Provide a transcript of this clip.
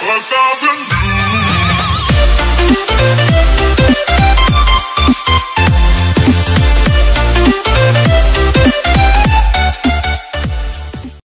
1,000 views.